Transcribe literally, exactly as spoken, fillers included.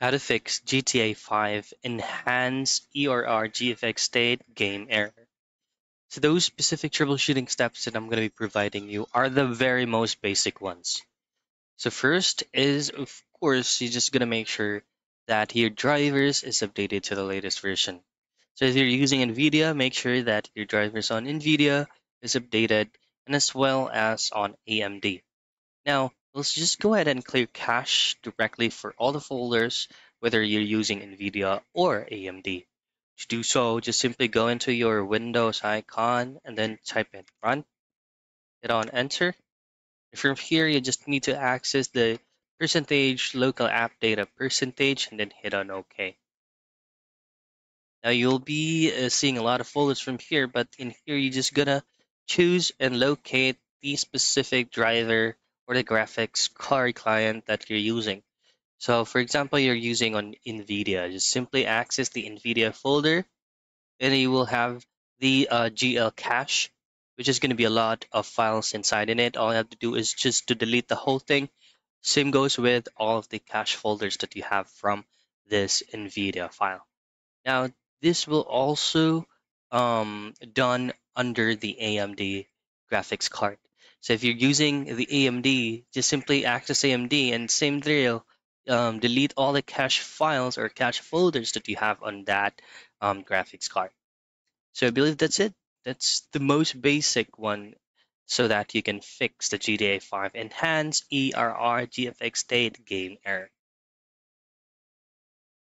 How to fix G T A five enhanced E R R G F X state game error. So those specific troubleshooting steps that I'm going to be providing you are the very most basic ones. So first is, of course, you're just going to make sure that your drivers is updated to the latest version. So if you're using Nvidia, make sure that your drivers on Nvidia is updated, and as well as on A M D. Now, let's just go ahead and clear cache directly for all the folders, whether you're using Nvidia or A M D. To do so, just simply go into your Windows icon and then type in run. Hit on enter. And from here, you just need to access the percentage local app data percentage and then hit on OK. Now you'll be uh, seeing a lot of folders from here, but in here, you're just gonna choose and locate the specific driver or the graphics card client that you're using. So for example, you're using on Nvidia, just simply access the Nvidia folder, and you will have the uh, G L cache, which is going to be a lot of files inside in it. All you have to do is just to delete the whole thing. Same goes with all of the cache folders that you have from this Nvidia file. Now this will also um, done under the A M D graphics card. So if you're using the A M D, just simply access A M D and same drill, um, delete all the cache files or cache folders that you have on that um, graphics card. So I believe that's it. That's the most basic one so that you can fix the G T A five enhanced E R R G F X state game error.